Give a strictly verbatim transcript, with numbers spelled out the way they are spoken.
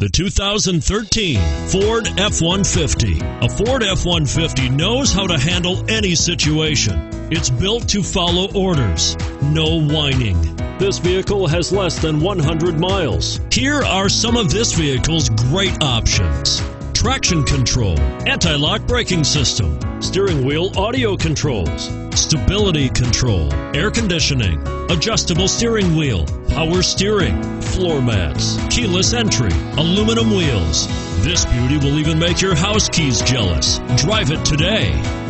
The two thousand thirteen Ford F one fifty. A Ford F one fifty knows how to handle any situation. It's built to follow orders, no whining. This vehicle has less than one hundred miles. Here are some of this vehicle's great options: traction control, anti-lock braking system, steering wheel audio controls, stability control, air conditioning, adjustable steering wheel, power steering, floor mats, keyless entry, aluminum wheels. This beauty will even make your house keys jealous. Drive it today.